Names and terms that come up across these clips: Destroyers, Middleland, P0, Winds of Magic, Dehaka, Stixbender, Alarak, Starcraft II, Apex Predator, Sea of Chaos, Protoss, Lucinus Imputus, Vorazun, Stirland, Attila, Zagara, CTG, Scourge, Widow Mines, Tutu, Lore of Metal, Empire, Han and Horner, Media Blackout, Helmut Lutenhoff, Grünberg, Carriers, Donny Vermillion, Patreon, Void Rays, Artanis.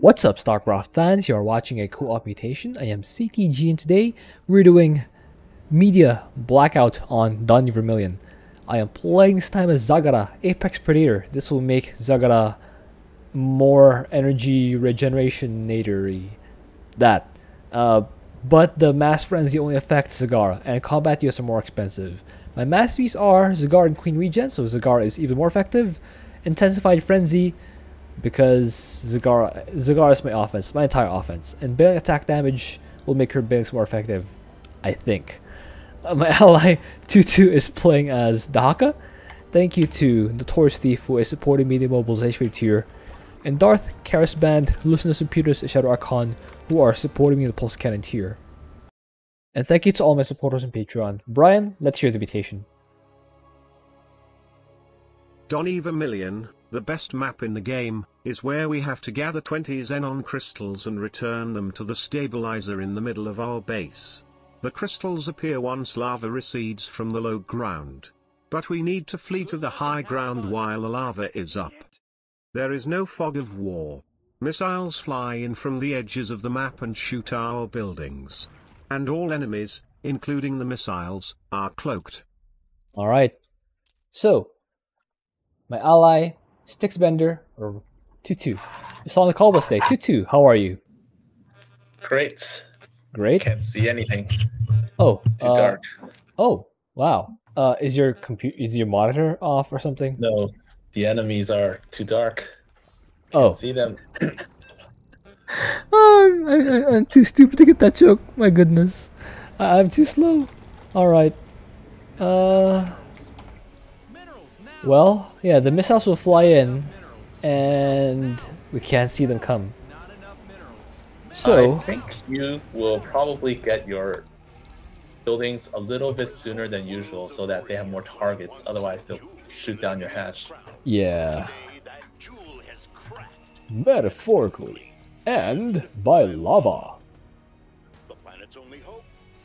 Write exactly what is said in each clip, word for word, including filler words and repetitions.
What's up Starcraft fans, you are watching a co-op mutation. I am C T G and today we're doing Media Blackout on Donny Vermillion. I am playing this time as Zagara, Apex Predator. This will make Zagara more energy regeneration-natory. That. Uh, but the Mass Frenzy only affects Zagara and combat units are more expensive. My masteries are Zagara and Queen Regen, so Zagara is even more effective. Intensified Frenzy, because Zagara, Zagara is my offense, my entire offense, and bailing attack damage will make her bailings more effective, I think. Uh, my ally Tutu is playing as Dehaka. Thank you to Notorious Thief who is supporting me in the mobilization raid tier, and Darth, Carriers Band, Lucinus Imputus, and Shadow Archon who are supporting me in the Pulse Cannon tier. And thank you to all my supporters on Patreon. Brian, let's hear the mutation. Donny Vermillion, the best map in the game, is where we have to gather twenty xenon crystals and return them to the stabilizer in the middle of our base. The crystals appear once lava recedes from the low ground. But we need to flee to the high ground while the lava is up. There is no fog of war. Missiles fly in from the edges of the map and shoot our buildings. And all enemies, including the missiles, are cloaked. Alright. So, my ally, Stixbender, or Tutu. It's on the call this day. Tutu, how are you? Great. Great. Can't see anything. Oh. It's too uh, dark. Oh, wow. Uh, is your compu- is your monitor off or something? No, the enemies are too dark. Can't oh. see them. oh, I, I, I'm too stupid to get that joke. My goodness. I, I'm too slow. Alright. Uh... Well, yeah, the missiles will fly in, and we can't see them come. So I think you will probably get your buildings a little bit sooner than usual so that they have more targets, otherwise they'll shoot down your hash. Yeah. Metaphorically, and by lava.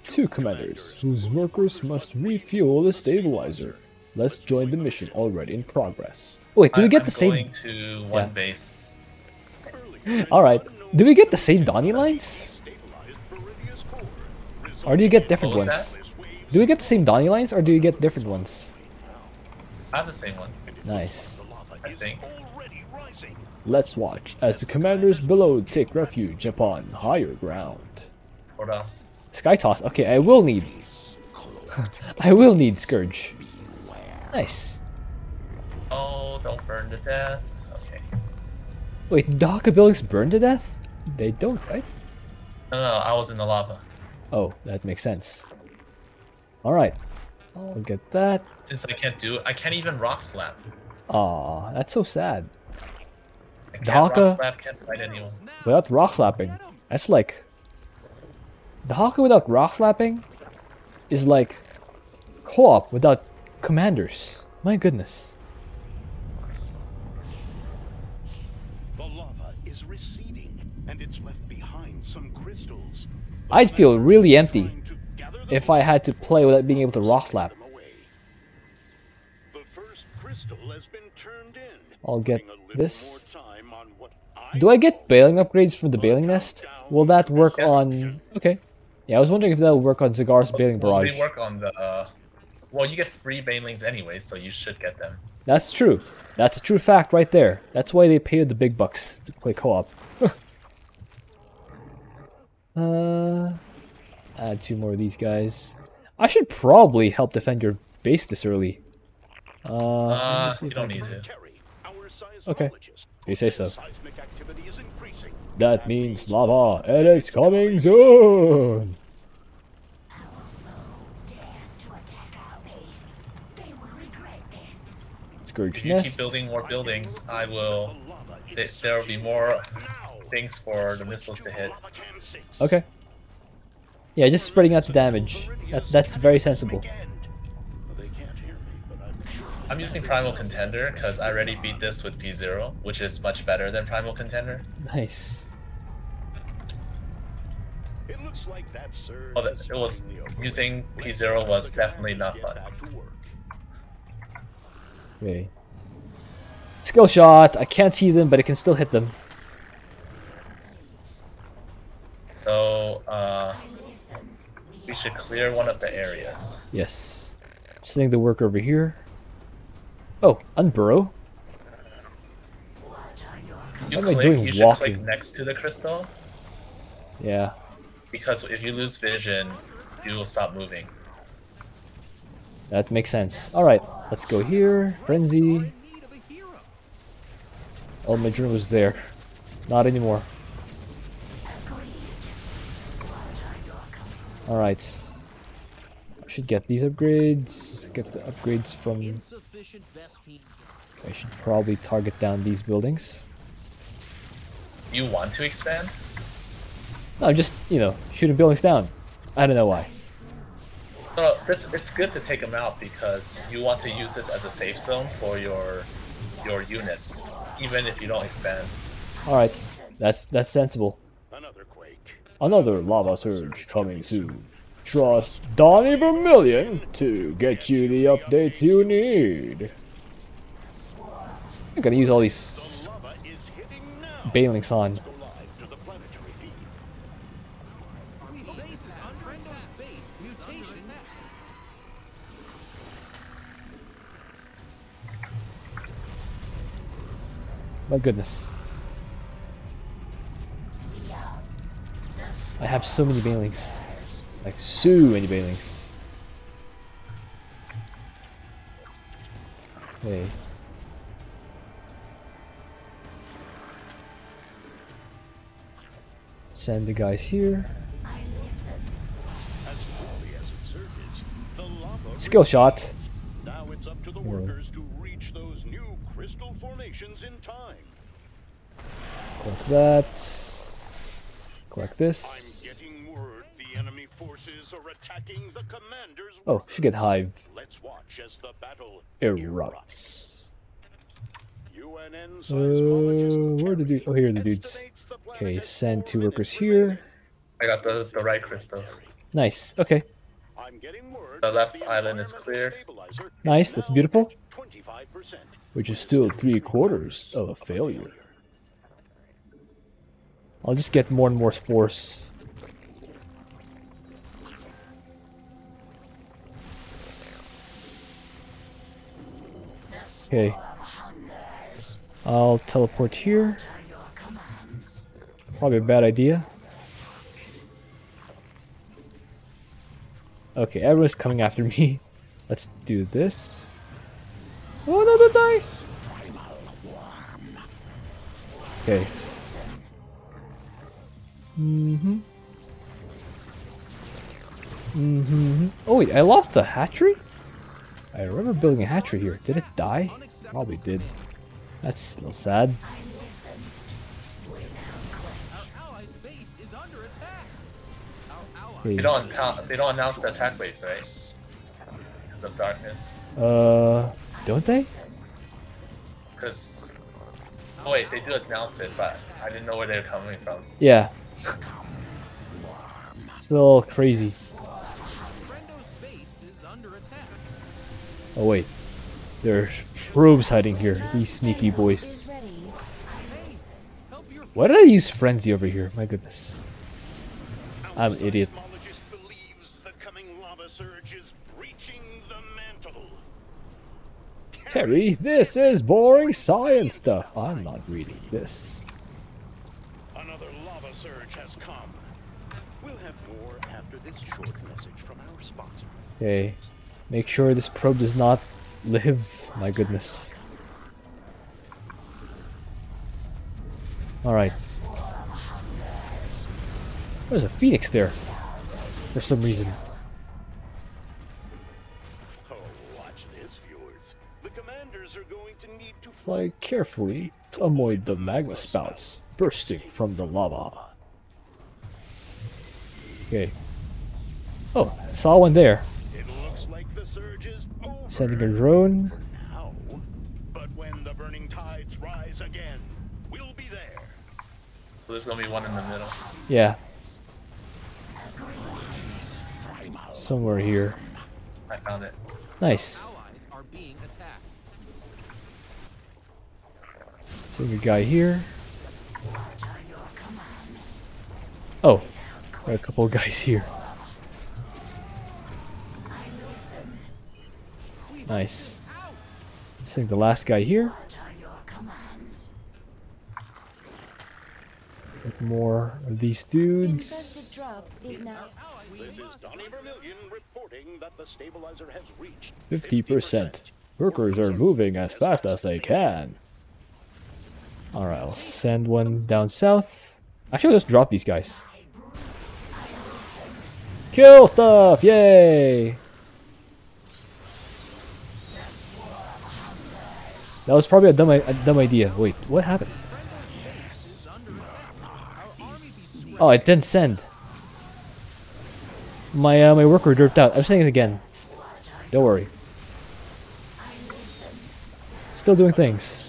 Two commanders whose workers must refuel the stabilizer. Let's join the mission already in progress. Wait, do we get I'm the same? Going to one yeah. base. All right. Do we get the same Donny lines? Or do you get different ones? That? Do we get the same Donny lines, or do you get different ones? I have the same one. Nice. I think. Let's watch as the commanders below take refuge upon higher ground. Or us. Sky toss. Okay, I will need. I will need Scourge. Nice. Oh, don't burn to death. Okay. Wait, Dehaka buildings burn to death? They don't, right? No, no, I was in the lava. Oh, that makes sense. Alright. I'll get that. Since I can't do it, I can't even rock slap. Aw, that's so sad. I can't Dehaka, rock slap, can't fight anyone. Without rock slapping, that's like... Dehaka without rock slapping is like co-op without... commanders. My goodness. The lava is receding and it's left behind some crystals. I'd feel really empty if I had to play without being able to rock slap. The first crystal has been turned in. I'll get this. Do I get bailing upgrades from the bailing nest? Will that work on... Okay. Yeah, I was wondering if that would work on Zagara's bailing barrage. Will they work on the... Uh... Well, you get free banelings anyway, so you should get them. That's true. That's a true fact right there. That's why they paid the big bucks to play co-op. uh, add two more of these guys. I should probably help defend your base this early. Uh, uh you don't need to. Okay. You say so. That means lava, and it's coming soon. Scourge if you nest. Keep building more buildings, I will. Th there will be more things for the missiles to hit. Okay. Yeah, just spreading out the damage. That, that's very sensible. I'm using Primal Contender because I already beat this with P zero, which is much better than Primal Contender. Nice. Well, it was using P zero was definitely not fun. Okay. Skill shot! I can't see them, but it can still hit them. So, uh, we should clear one of the areas. Yes. Sending the work over here. Oh, unburrow. You what click, am I doing you should walking? click next to the crystal. Yeah. Because if you lose vision, you will stop moving. That makes sense. Alright, let's go here. Frenzy. Oh, my dream was there. Not anymore. Alright. I should get these upgrades. Get the upgrades from... I should probably target down these buildings. You want to expand? No, I'm just, you know, shooting buildings down. I don't know why. So this, it's good to take them out because you want to use this as a safe zone for your your units, even if you don't expand. All right, that's that's sensible. Another quake. Another lava surge coming soon. Trust Donny Vermillion to get you the updates you need. I'm gonna use all these bailings on. My goodness. I have so many bailings. Like, so many bailings. Hey. Send the guys here. Skill shot. Now it's up to the workers to reach those new crystal formations in time. Collect that. Collect this. I'm getting word the enemy forces are attacking the commander's. Oh, should get hived. Let's watch as the battle erupts. Uh, where the dude? Oh, here are the dudes. Okay, send two workers here. I got the the right crystals. Nice. Okay. The left island is clear. Nice, that's beautiful. Which is still three quarters of a failure. I'll just get more and more spores. Okay. I'll teleport here. Probably a bad idea. Okay, everyone's coming after me. Let's do this. Oh, another dice! Okay. Mm-hmm. Mm-hmm. Oh wait, I lost a hatchery? I remember building a hatchery here. Did it die? Probably did. That's still sad. They don't, they don't announce the attack waves, right? Because of darkness. Uh, don't they? Because... Oh wait, they do announce it, but I didn't know where they were coming from. Yeah. Still crazy. Oh wait. There's probes hiding here, these sneaky boys. Why did I use Frenzy over here? My goodness. I'm an idiot. Terry, this is boring science stuff. I'm not reading this. Another lava surge has come. We'll have more after this short message from our sponsor. Okay. Make sure this probe does not live. My goodness. Alright. There's a phoenix there. For some reason. Fly carefully to avoid the magma spouts bursting from the lava. Okay. Oh, saw one there. Sending a drone. But when the burning tides rise again, we'll be there. So there's gonna be one in the middle. Yeah. Somewhere here. I found it. Nice. Send a guy here. Oh, Got a couple of guys here. Nice. Let's take the last guy here. With more of these dudes. fifty percent. Workers are moving as fast as they can. Alright, I'll send one down south. Actually, I'll just drop these guys. Kill stuff! Yay! That was probably a dumb, a dumb idea. Wait, what happened? Oh, it didn't send. My uh, my worker derped out. I'm saying it again. Don't worry. Still doing things.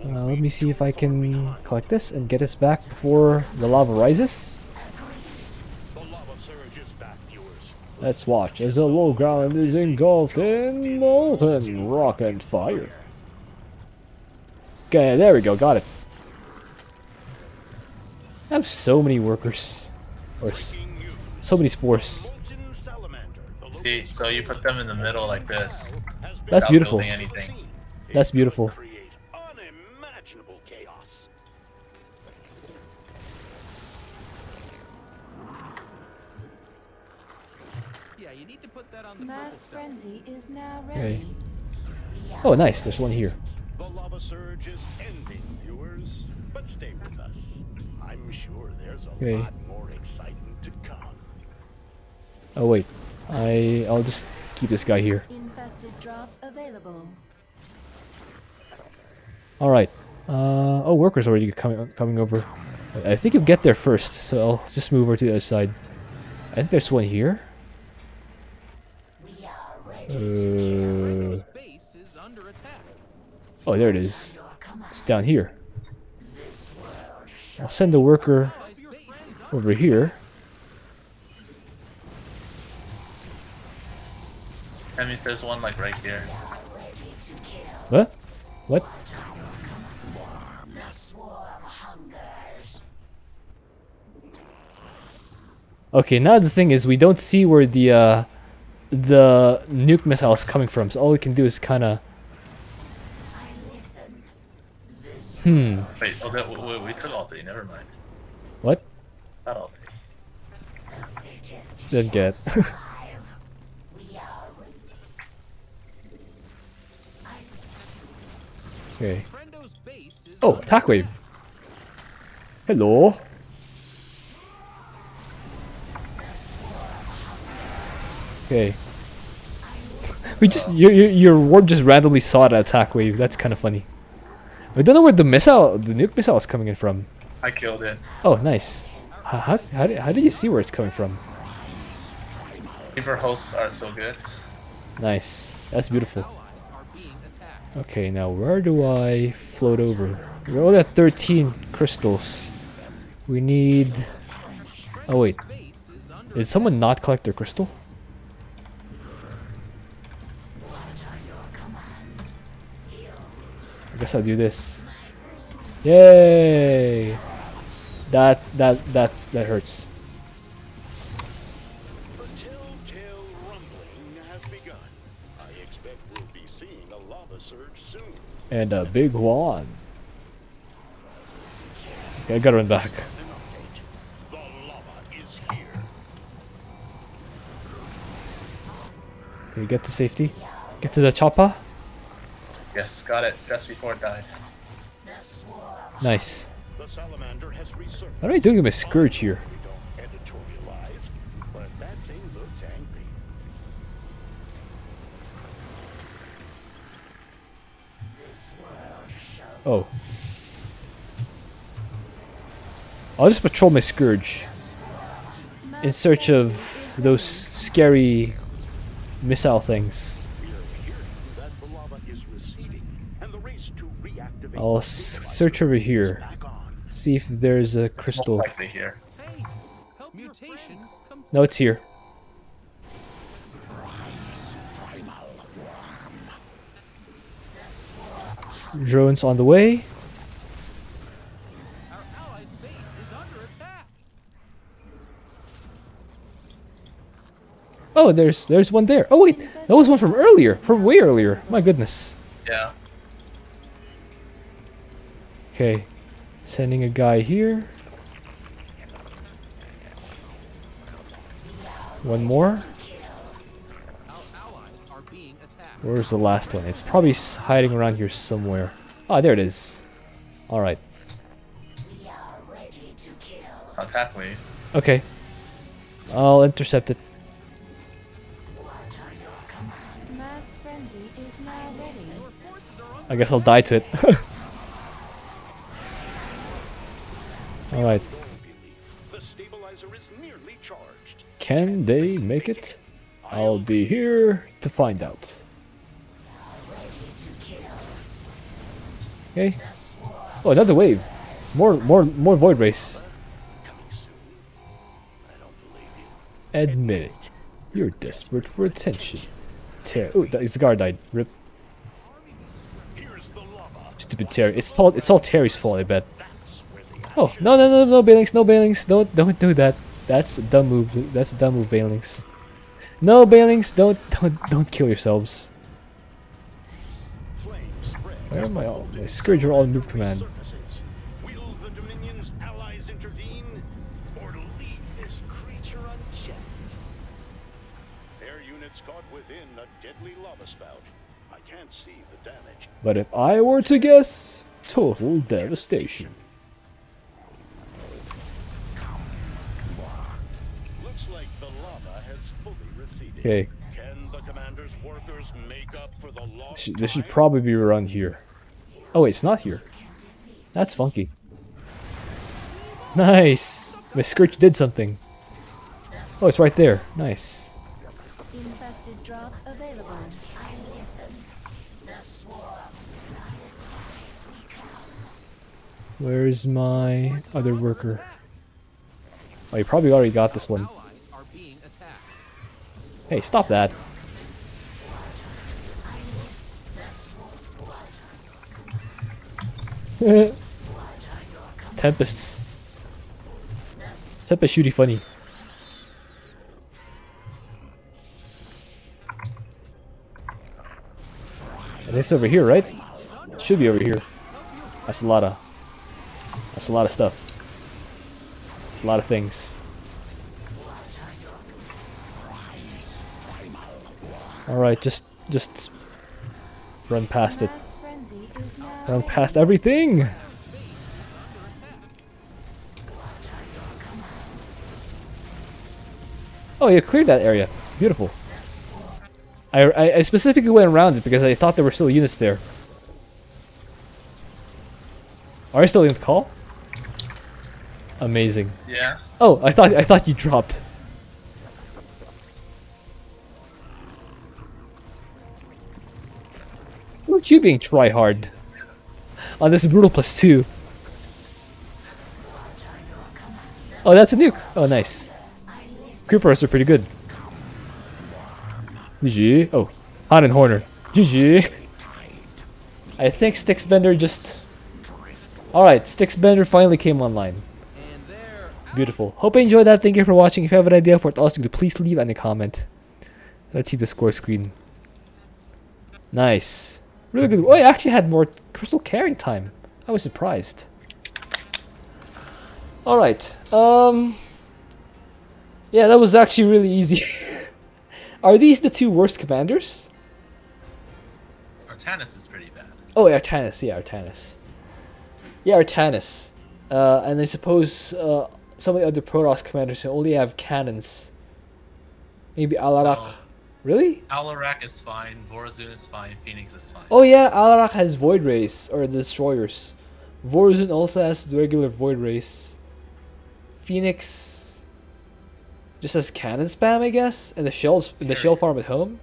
Uh, let me see if I can collect this and get us back before the lava rises. Let's watch as the low ground is engulfed in molten rock and fire. Okay, there we go. Got it. I have so many workers. Or so many spores. See, so you put them in the middle like this. That's beautiful. Anything. That's beautiful. Mass frenzy is now ready. Okay. Oh, nice. There's one here. The lava surge is ending, viewers, but stay with us. I'm sure there's a okay. lot more excitement to come. Oh wait, I I'll just keep this guy here. Infested drop available. All right. Uh oh, workers already coming coming over. I think you'll get there first, so I'll just move over to the other side. I think there's one here. We are ready. Uh, Oh, there it is. It's down here. I'll send the worker over here. That means there's one like right here. What? What? Okay, now the thing is we don't see where the uh, the nuke missile is coming from, so all we can do is kind of... Hmm. Wait, oh, that, we, we took all three, never mind. What? Not all three. Didn't get. Okay. Oh, attack wave. Hello. Okay. We just, your, your, your ward just randomly saw that attack wave. That's kind of funny. I don't know where the missile, the nuke missile is coming in from. I killed it. Oh, nice. How, how, how, do, how do you see where it's coming from? Our hosts aren't so good. Nice. That's beautiful. Okay, now where do I float over? We're only at thirteen crystals. We need... Oh, wait. Did someone not collect their crystal? I guess I'll do this. Yay! That that that that hurts. The telltale rumbling has begun. I expect we'll be seeing a lava surge soon. And a big one. Okay, I gotta run back. The lava is here. Can you get to safety? Get to the chopper? Yes, got it. Just before it died. Nice. What am I doing with my Scourge here? Oh. I'll just patrol my Scourge in search of those scary missile things. I'll search over here, see if there's a crystal. No, it's here. Drones on the way. Oh, there's there's one there. Oh wait, that was one from earlier, from way earlier. My goodness. Yeah. Okay, sending a guy here. One more. Where's the last one? It's probably hiding around here somewhere. Ah, there it is. All right. Not that way. Okay. I'll intercept it. I guess I'll die to it. Alright. Can they make it? I'll be here to find out. Okay. Oh, another wave. More more more Void Rays. Admit it. You're desperate for attention. Tear. Ooh, Zagara died. Rip. Stupid Terry. It's all it's all Terry's fault, I bet. Oh no no no no Bailings, no Bailings, don't don't do that. That's a dumb move. That's a dumb move, Bailings. No Bailings, don't don't don't kill yourselves. Where am I all? My Scourge are all in move command. Will the Dominion's allies intervene or leave this creature unchecked? Their units caught within a deadly lava spout. I can't see the damage. But if I were to guess, total devastation. Looks like the lava has fully receded. Okay. Can the commander's workers make up for the loss? This should probably be around here. Oh wait, it's not here. That's funky. Nice. My Scourge did something. Oh, it's right there. Nice. Infested drop available. Where's my other worker? Oh, you probably already got this one. Hey, stop that. Tempests. Tempest shooty funny. And it's over here, right? It should be over here. That's a lot of... That's a lot of stuff. That's a lot of things. Alright, just just run past it. Run past everything! Oh, you cleared that area. Beautiful. I, I, I specifically went around it because I thought there were still units there. Are you still in the call? Amazing. Yeah. Oh, I thought I thought you dropped. Weren't you being try hard on this brutal plus two? Oh, that's a nuke. Oh, nice. Creepers are pretty good. G G. Oh, Han and Horner. G G. I think Stixbender just. All right, Stixbender finally came online. Beautiful. Hope you enjoyed that. Thank you for watching. If you have an idea for it, also please leave in a comment. Let's see the score screen. Nice. Really good. Oh, I actually had more crystal carrying time. I was surprised. All right. Um. Yeah, that was actually really easy. Are these the two worst commanders? Artanis is pretty bad. Oh, Artanis. Yeah, Artanis. Yeah, Artanis. Uh, and I suppose uh, some of the other Protoss commanders who only have cannons. Maybe Alarak. Oh. Really? Alarak is fine, Vorazun is fine, Phoenix is fine. Oh yeah, Alarak has Void Rays, or the Destroyers. Vorazun also has the regular Void Rays. Phoenix just has cannon spam, I guess? And the shells, the shell farm at home?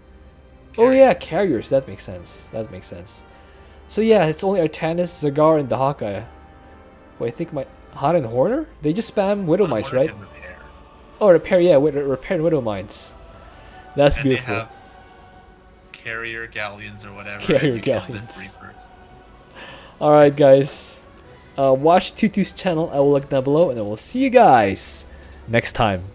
Carriers. Oh yeah, Carriers, that makes sense. That makes sense. So yeah, it's only Artanis, Zagara, and Dehaka. Well, I think my Han and Horner? They just spam Widow Mines, right? Repair. Oh, repair, yeah, repair Widow Mines. That's and beautiful. They have carrier galleons or whatever. Carrier galleons. Alright, guys. Uh, watch Tutu's channel. I will link down below, and I will see you guys next time.